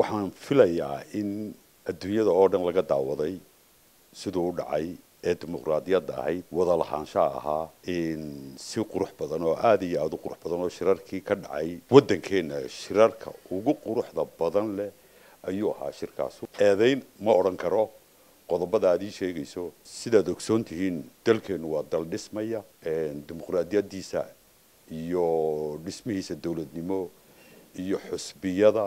waxaan filayaa in adduunyada oo dhan laga daawaday sidoo dhacay ee dimuqraadiyadda ahayd wada lahaanshaha ahaa in si qurux badan oo aad iyo aad u qurux badan oo shirarkii ka dhacay wadankeena shirarka ugu quruxda badan leh ayuu ahaa shirkaasi eedayn ma oran karo qodobada aad ii sheegayso sidaad ogsoon tihiin dalkeenu waa dal dhismaya dimuqraadiyaddiisa iyo dhismihiisa dawladnimo iyo xusbiyada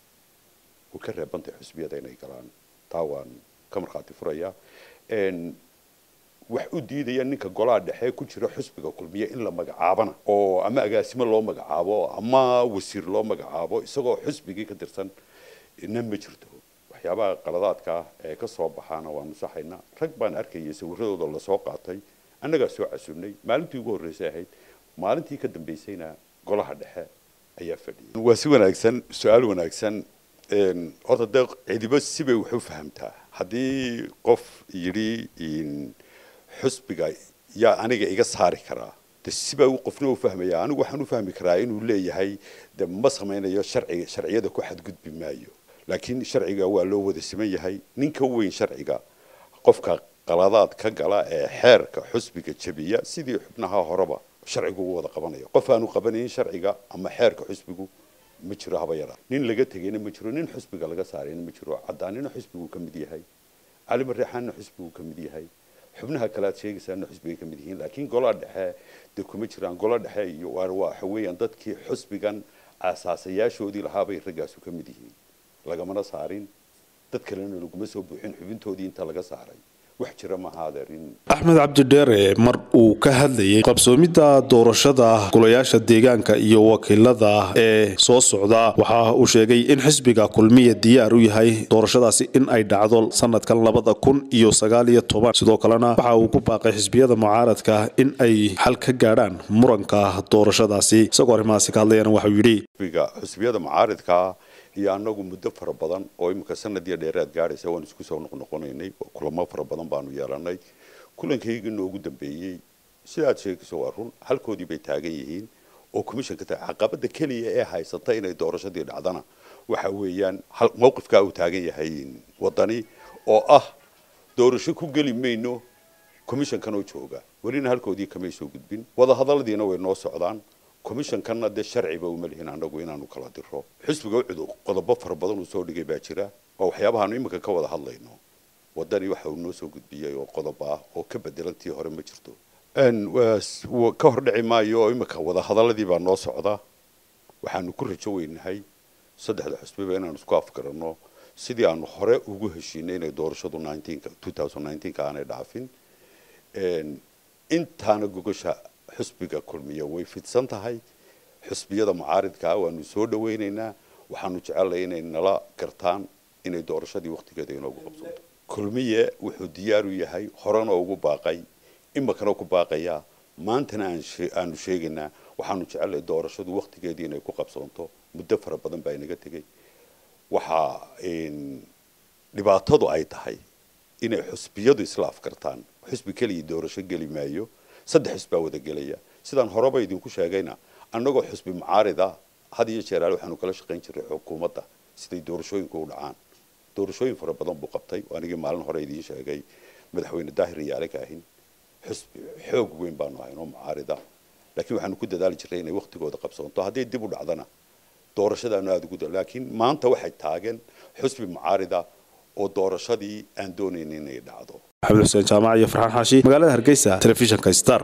وكره بنتي حسبيات إني كلام طاوان كم رخاتي فريا إن وحدي ذي إنك جلاد حي كل شيء حسبك وكل مية إلا مجعابنا أو أما أجاسم الله مجعابه أما وسير الله مجعابه سقى حسبك كدرسن نم بشرته وحيابا قرارات كا كصوب حنا ومسحنا ركبان أركي يسوي رضو الله ساقطي أنا جالس عسوني ما لنتي يقول رسائل ما لنتي كدم بيسينا جلاد حي أي فدي وسؤال أكسن سؤال أكسن أرد الدق عدي بس سبي وحوف فهمتها هذه قف يري إن حس بقى يا أنا جاي صار كرا تسبي وقفنا وفهم يا أنا وحنا فهم كراين ولا يهاي ده مصر ما هنا يا شرعي شرعية ده كل حد قد بمايو لكن شرعي هو لو هذا السمية هاي نكوين شرعي قف كقرارات كقلا حير كحس بقى شبيه سيدي حبناها هربا شرعي هو هذا قبنايا قف أنا قبناين شرعي أما حير كحس بقى مجرى هبايرا نين لقيت هجين مجرى نين حسب قلقة سارين مجرى عدانين حسبه كم دي هاي على مريحان حسبه كم دي هاي حبناها كلات شيء سان حسبه كم دي لكن قلاد حا دكم مجرى قلاد حا يواروا حوي عندك كي حسب كان أساسية شو دي الهابي رجاسو كم دي لقمنا سارين تذكرنا لقمسه بحين حبنتو دي انت لقى سارين أحمد عبد الداري مرء كهذي قبسوميدا دورشدا كلياش الديجان كأيو وكيلدا صوص عدا وحاه وشجعي إن حسبك كل مية ديار ويهاي دورشدا سي إن أيد عضل سنة كان لبضا كون إيو سجالية طبعا صدق لنا بعو كوبا حسبية معارض كإن أي حلقة جاران مرن كدورشدا سي سقر ماسك علينا وحيري حسبية معارض كا يا نقول مدفر بدن أو يمكن سنة ديرات قاري سواء نسكوس أو نقنقنيني كل ما فر بدن بانو ياراني كلن كييجي نوجد بيجي سياد شيء سوارون هل كودي بيتاجيهين أو كمشة كت عقبة كلية إيه هاي سطين الدورشة دي العدنا وحويان هل موقف كأو تاجيهين وطني أو دورشة كوجلي منه كمشة كانوا يشوفه ورين هل كودي كمشة وجد بين وهذا هذا الذي نوى الناس عدنا كوميشن كان ده شرعي بومل هنا عندك وين عنو كلا درو حسب قعدوا قضى بفر بدن وصور دقي باكرة أو حيابها نويم ككوض حلا إنه وداني واحد الناس وجد بيا وقضى باه وكبد دلنتي هرم بجرتو إن وكهر دعما يوم كوض هذا الذي بالناس عضا وحنو كل شوي نهاي صدق هذا حسب بينا نسقاف كرنا سيدي عن خرق وجوه الشينين الدور شدوا 2019 كانوا دافين إن أنت أنا جوجشها حسبك كلمية ويفيد سنتهاي حسبية ده معارض كأو إنه سود ويننا وحنوش علينا إن لا كرتان إن الدورشة دي وقت كده ينوجو بسود كلمية وحديار وياهاي خرنا وجو باقي إما كنا وجو باقيا ما أنتنا عن شيئنا وحنوش على الدورشة دي وقت كده ينوجو بسونته مدفر بدن بينك تجي وحا إن لبعضه أي تهاي إن حسبية ده سلاف كرتان حسب كلي الدورشة قلي مايو صدق حسبه ودقلية سيدان هربا يدينكو شاقينا أنه حسب معارضة هذه الشرالو حنو كلا شقين شرع حكومة سيدي دورشوين كون عان دورشوين فربضان بقبطي وأنا جي مالن هربا يدين شاقي مدحوين الداهرية عليك أهين حسب حوق وين بانو هينو معارضة لكن وحنو كده دالي شرعينا وقت قوة قبصون طه هذه الدبو العضنة دورشة دانو هذا قد لكن ما أنت واحد تاقن حسب معارضة ودورشدي أندوني نيني دعوة. عبد الحسين جامعي فرحان حاشي مقالة هرقيسة تلفزيون كايستار.